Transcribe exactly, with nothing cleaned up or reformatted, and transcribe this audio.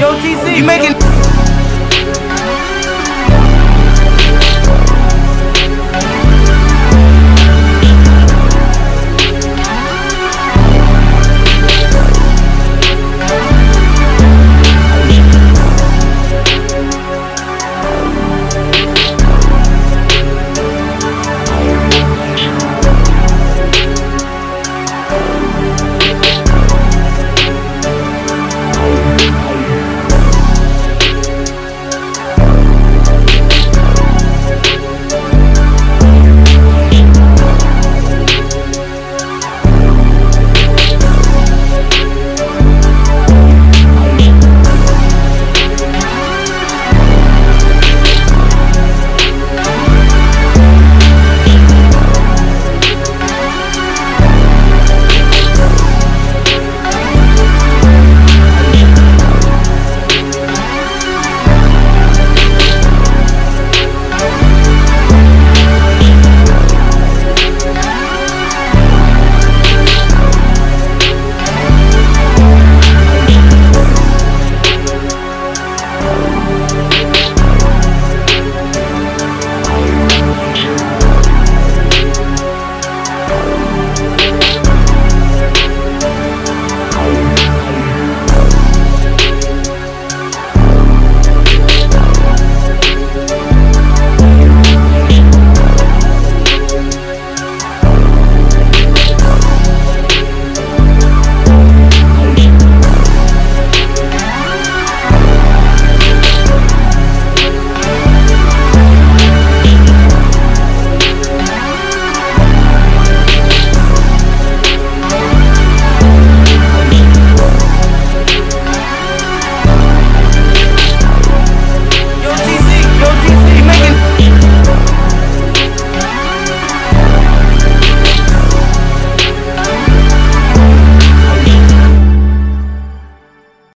Yo, T C, you making...